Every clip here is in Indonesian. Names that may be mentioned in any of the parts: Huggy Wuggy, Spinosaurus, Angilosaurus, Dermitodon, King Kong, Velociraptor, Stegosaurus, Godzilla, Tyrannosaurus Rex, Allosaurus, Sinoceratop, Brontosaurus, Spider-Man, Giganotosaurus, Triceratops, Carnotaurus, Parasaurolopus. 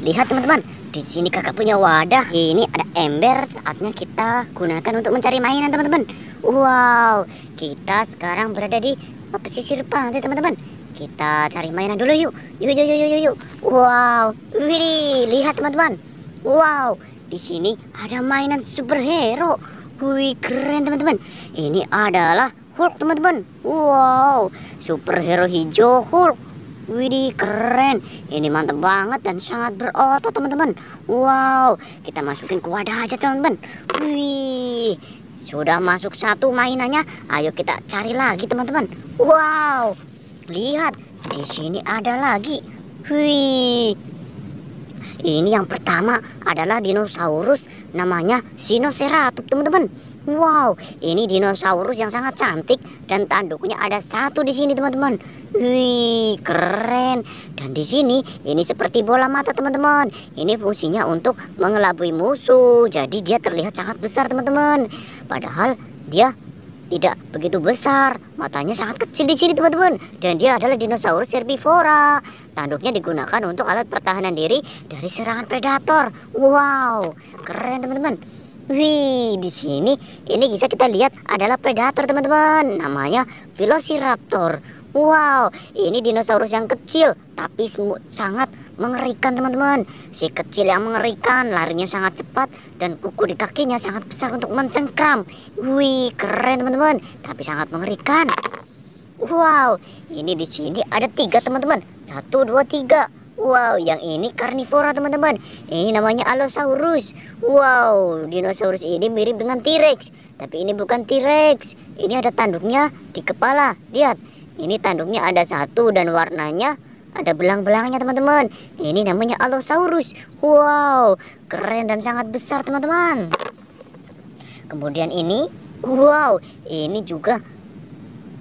Lihat teman-teman, di sini kakak punya wadah. Ini ada ember, saatnya kita gunakan untuk mencari mainan teman-teman. Wow, kita sekarang berada di pesisir pantai teman-teman. Kita cari mainan dulu yuk. Yuk. Wow, wih, lihat teman-teman. Wow, di sini ada mainan superhero. Wih, keren teman-teman. Ini adalah Hulk teman-teman. Wow, superhero hijau Hulk. Widih, keren. Ini mantap banget dan sangat berotot teman-teman. Wow, kita masukin ke wadah aja teman-teman. Wih, sudah masuk satu mainannya. Ayo kita cari lagi teman-teman. Wow, lihat di sini ada lagi. Wih, ini yang pertama adalah dinosaurus namanya Sinoceratop teman-teman. Wow, ini dinosaurus yang sangat cantik dan tanduknya ada satu di sini teman-teman. Wih, keren. Dan di sini ini seperti bola mata teman-teman. Ini fungsinya untuk mengelabui musuh. Jadi dia terlihat sangat besar teman-teman. Padahal dia tidak begitu besar. Matanya sangat kecil di sini teman-teman. Dan dia adalah dinosaurus herbivora. Tanduknya digunakan untuk alat pertahanan diri dari serangan predator. Wow, keren teman-teman. Wih, di sini ini bisa kita lihat adalah predator teman-teman, namanya Velociraptor. Wow, ini dinosaurus yang kecil tapi sangat mengerikan teman-teman. Si kecil yang mengerikan, larinya sangat cepat dan kuku di kakinya sangat besar untuk mencengkram. Wih, keren teman-teman, tapi sangat mengerikan. Wow, ini di sini ada tiga teman-teman, 1, 2, 3. Wow, yang ini karnivora teman-teman. Ini namanya Allosaurus. Wow, dinosaurus ini mirip dengan T-Rex, tapi ini bukan T-Rex. Ini ada tanduknya di kepala. Lihat, ini tanduknya ada satu dan warnanya ada belang-belangnya teman-teman. Ini namanya Allosaurus. Wow, keren dan sangat besar teman-teman. Kemudian ini, wow, ini juga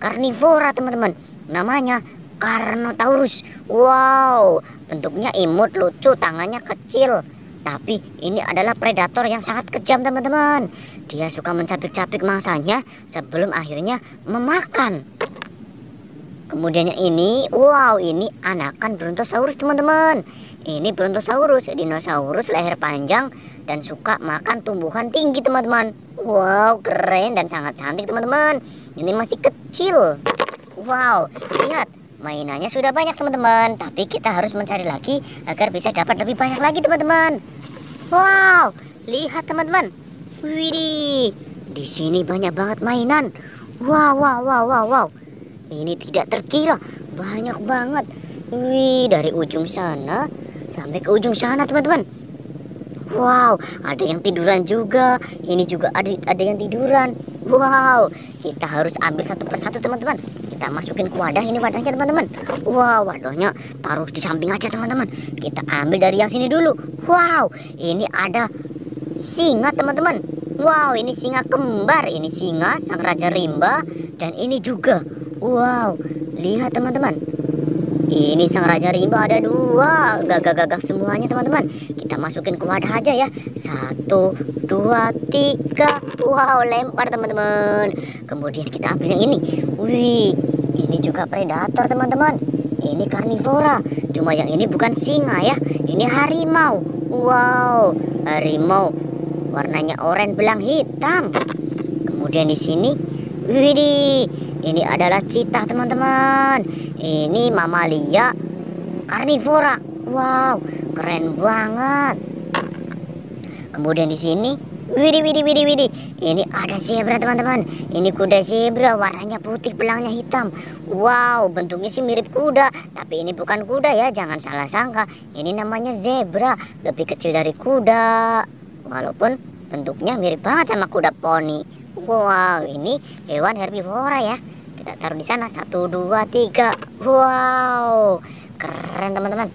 karnivora teman-teman. Namanya Carnotaurus. Wow, bentuknya imut, lucu, tangannya kecil. Tapi ini adalah predator yang sangat kejam teman-teman. Dia suka mencabik-cabik mangsanya sebelum akhirnya memakan. Kemudian yang ini, wow, ini anakan Brontosaurus teman-teman. Ini Brontosaurus, dinosaurus leher panjang dan suka makan tumbuhan tinggi teman-teman. Wow, keren dan sangat cantik teman-teman. Ini masih kecil. Wow, lihat, mainannya sudah banyak teman-teman, tapi kita harus mencari lagi agar bisa dapat lebih banyak lagi teman-teman. Wow, lihat teman-teman. Widih, di sini banyak banget mainan. Wow. Ini tidak terkira, banyak banget. Wih, dari ujung sana sampai ke ujung sana teman-teman. Wow, ada yang tiduran juga. Ini juga ada yang tiduran. Wow, kita harus ambil satu persatu teman-teman. Kita masukin ke wadah, ini wadahnya teman-teman. Wow, wadahnya taruh di samping aja teman-teman. Kita ambil dari yang sini dulu. Wow, ini ada singa teman-teman. Wow, ini singa kembar. Ini singa sang raja rimba. Dan ini juga, wow, lihat teman-teman. Ini sang raja rimba ada dua. Gagah-gagah semuanya teman-teman. Kita masukin ke wadah aja ya. 1, 2, 3. Wow, lempar teman-teman. Kemudian kita ambil yang ini. Wih, ini juga predator teman-teman. Ini karnivora. Cuma yang ini bukan singa ya. Ini harimau. Wow, harimau. Warnanya oranye belang hitam. Kemudian di sini, widih, ini adalah citah teman-teman. Ini mamalia karnivora. Wow, keren banget. Kemudian di sini, widih. Ini ada zebra teman-teman. Ini kuda zebra, warnanya putih, belangnya hitam. Wow, bentuknya sih mirip kuda, tapi ini bukan kuda ya, jangan salah sangka. Ini namanya zebra, lebih kecil dari kuda. Walaupun bentuknya mirip banget sama kuda poni. Wow, ini hewan herbivora ya. Kita taruh di sana. 1, 2, 3. Wow, keren teman-teman.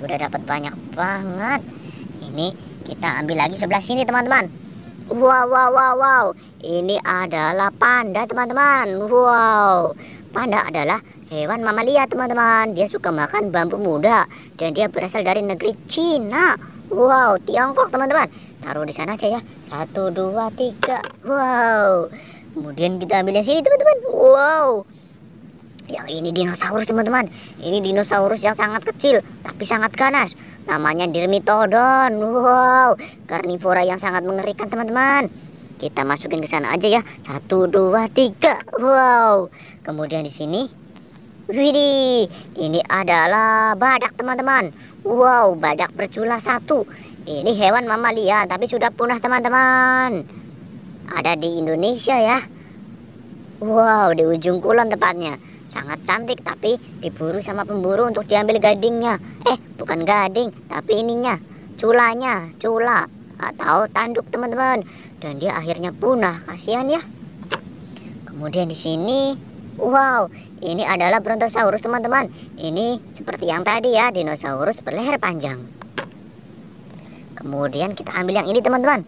Sudah dapat banyak banget. Ini kita ambil lagi sebelah sini teman-teman. Wow. Ini adalah panda teman-teman. Wow, panda adalah hewan mamalia teman-teman. Dia suka makan bambu muda. Dan dia berasal dari negeri Cina. Wow, Tiongkok teman-teman. Taruh di sana aja ya. 1, 2, 3. Wow. Kemudian kita ambil yang sini teman-teman. Wow, yang ini dinosaurus teman-teman. Ini dinosaurus yang sangat kecil tapi sangat ganas. namanya Dermitodon. Wow, karnivora yang sangat mengerikan, teman-teman. Kita masukin ke sana aja ya. 1, 2, 3. Wow. Kemudian di sini, widih, ini adalah badak, teman-teman. Wow, badak bercula 1. Ini hewan mamalia tapi sudah punah, teman-teman. Ada di Indonesia ya. Wow, di ujung kulon tepatnya. Sangat cantik tapi diburu sama pemburu untuk diambil gadingnya. Bukan gading, tapi ininya, cula atau tanduk, teman-teman. Dan dia akhirnya punah, kasihan ya. Kemudian di sini, wow, ini adalah Brontosaurus, teman-teman. Ini seperti yang tadi ya, dinosaurus berleher panjang. Kemudian kita ambil yang ini, teman-teman.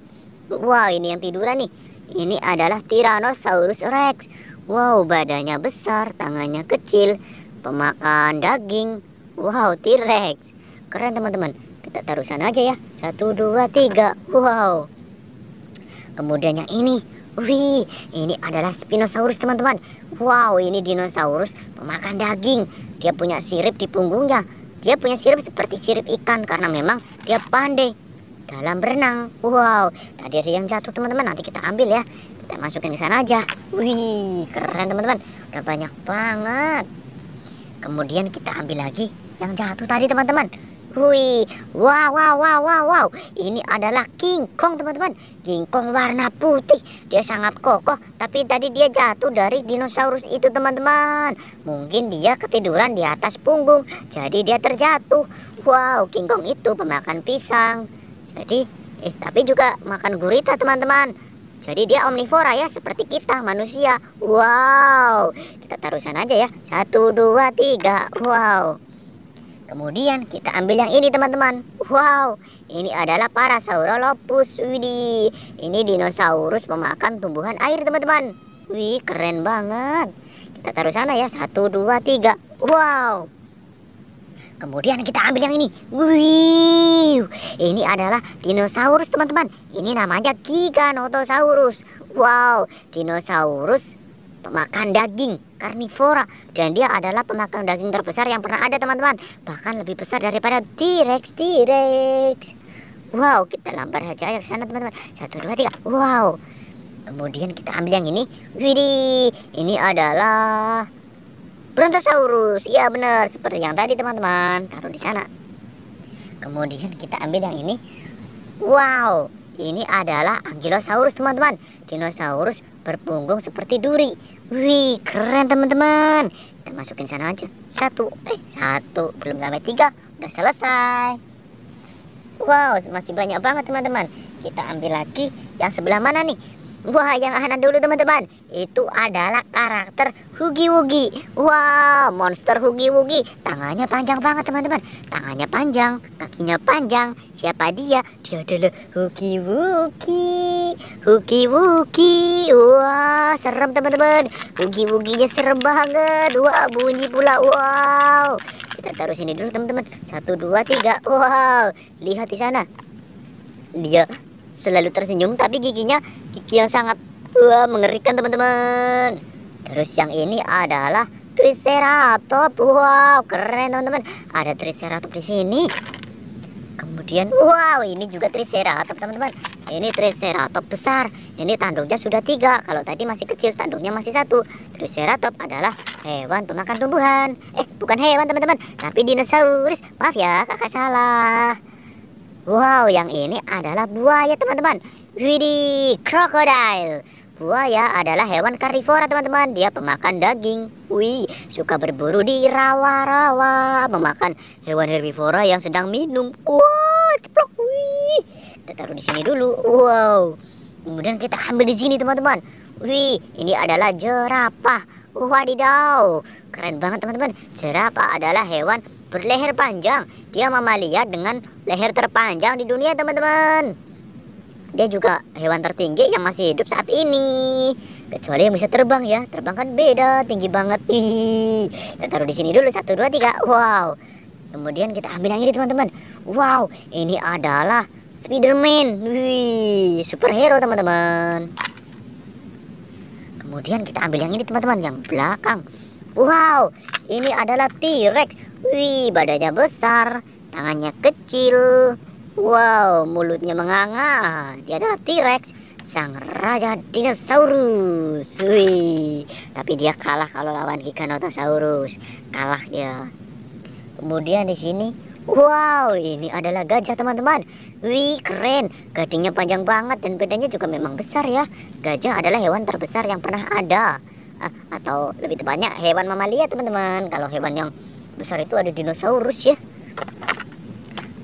Wow, ini yang tiduran nih. Ini adalah Tyrannosaurus Rex. Wow, badannya besar, tangannya kecil, pemakan daging. Wow, T-Rex. Keren, teman-teman. Kita taruh sana aja ya. 1, 2, 3. Wow. Kemudian yang ini. Wih, ini adalah Spinosaurus, teman-teman. Wow, ini dinosaurus pemakan daging. Dia punya sirip di punggungnya. Dia punya sirip seperti sirip ikan karena memang dia pandai dalam berenang. Wow, tadi ada yang jatuh, teman-teman. Nanti kita ambil ya. Kita masukin ke sana aja. Wih, keren, teman-teman. Udah banyak banget. Kemudian kita ambil lagi yang jatuh tadi, teman-teman. Wih, wow. Ini adalah King Kong, teman-teman. King Kong warna putih. Dia sangat kokoh, tapi tadi dia jatuh dari dinosaurus itu, teman-teman. Mungkin dia ketiduran di atas punggung, jadi dia terjatuh. Wow, King Kong itu pemakan pisang. Jadi, tapi juga makan gurita, teman-teman. Jadi dia omnivora ya, seperti kita manusia. Wow, kita taruh sana aja ya. 1, 2, 3. Wow. Kemudian kita ambil yang ini, teman-teman. Wow, ini adalah Parasaurolopus. Widih, ini dinosaurus pemakan tumbuhan air, teman-teman. Wih, keren banget. Kita taruh sana ya. 1, 2, 3. Wow. Kemudian kita ambil yang ini. Wih, ini adalah dinosaurus, teman-teman. Ini namanya Giganotosaurus. Wow, dinosaurus pemakan daging, karnivora. Dan dia adalah pemakan daging terbesar yang pernah ada, teman-teman. Bahkan lebih besar daripada T-Rex. Wow, kita lempar saja ke sana, teman-teman. 1, 2, 3. Wow. Kemudian kita ambil yang ini. Widih, ini adalah Brontosaurus, ya benar, seperti yang tadi, teman-teman. Taruh di sana. Kemudian kita ambil yang ini. Wow, ini adalah Angilosaurus, teman-teman. Dinosaurus berpunggung seperti duri. Wih, keren, teman-teman. Kita masukin sana aja. Satu, belum sampai 3, udah selesai. Wow, masih banyak banget, teman-teman. Kita ambil lagi yang sebelah mana nih? Wah, yang anak dulu, teman-teman. Itu adalah karakter Huggy Wuggy. Wow, monster Huggy Wuggy. Tangannya panjang banget, teman-teman. Tangannya panjang, kakinya panjang. Siapa dia? Dia adalah Huggy Wuggy. Huggy Wuggy. Wah, serem, teman-teman. Huggy Wuggy-nya serem banget. Wah, bunyi pula. Wow. Kita taruh sini dulu, teman-teman. 1, 2, 3. Wow. Lihat di sana. Dia selalu tersenyum, tapi giginya gigi yang sangat mengerikan, teman-teman. Terus yang ini adalah Triceratops. Wow, keren, teman-teman. Ada Triceratops di sini. Kemudian, wow, ini juga Triceratops, teman-teman. Ini Triceratops besar. Ini tanduknya sudah 3. Kalau tadi masih kecil, tanduknya masih 1. Triceratops adalah hewan pemakan tumbuhan. Bukan hewan, teman-teman, tapi dinosaurus. Maaf ya, kakak salah. Wow, yang ini adalah buaya, teman-teman. Widih, krokodil. Buaya adalah hewan karnivora, teman-teman. Dia pemakan daging. Wih, suka berburu di rawa-rawa, memakan hewan herbivora yang sedang minum. Wow, ceplok. Wih, kita taruh di sini dulu. Wow. Kemudian kita ambil di sini, teman-teman. Wih, ini adalah jerapah. Wadidaw, keren banget, teman-teman. Jerapah adalah hewan berleher panjang. Dia mamalia dengan leher terpanjang di dunia, teman-teman. Dia juga hewan tertinggi yang masih hidup saat ini. Kecuali yang bisa terbang ya. Terbang kan beda, tinggi banget. Kita taruh di sini dulu. 1, 2, 3. Wow. Kemudian kita ambil yang ini, teman-teman. Wow, ini adalah Spider-Man. Wih, superhero, teman-teman. Kemudian kita ambil yang ini, teman-teman, yang belakang. Wow, ini adalah T-Rex. Wih, badannya besar, tangannya kecil. Wow, mulutnya menganga. Dia adalah T-Rex, sang raja dinosaurus. Wih, tapi dia kalah kalau lawan Giganotosaurus. Kalah dia. Kemudian di sini, wow, ini adalah gajah, teman-teman. Wih, keren. Gadingnya panjang banget dan badannya juga memang besar ya. Gajah adalah hewan terbesar yang pernah ada. Atau lebih tepatnya hewan mamalia, teman-teman. Kalau hewan yang besar itu ada dinosaurus ya.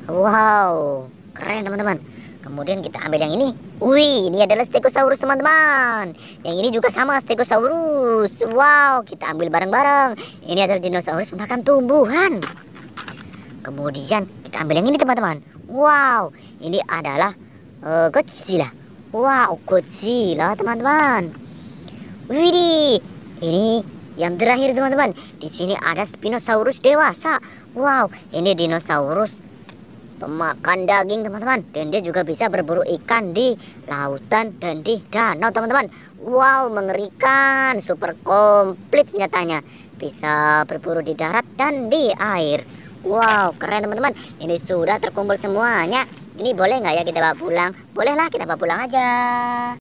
Wow, keren, teman-teman. Kemudian kita ambil yang ini. Wih, ini adalah Stegosaurus, teman-teman. Yang ini juga sama, Stegosaurus. Wow, kita ambil bareng-bareng. Ini adalah dinosaurus pemakan tumbuhan. Kemudian kita ambil yang ini, teman-teman. Wow, ini adalah Godzilla. Wow, Godzilla, teman-teman. Widih, ini yang terakhir, teman-teman. Di sini ada Spinosaurus dewasa. Wow, ini dinosaurus pemakan daging, teman-teman. Dan dia juga bisa berburu ikan di lautan dan di danau, teman-teman. Wow, mengerikan. Super komplit senjatanya. Bisa berburu di darat dan di air. Wow, keren, teman-teman. Ini sudah terkumpul semuanya. Ini boleh nggak ya kita bawa pulang? Bolehlah, kita bawa pulang aja.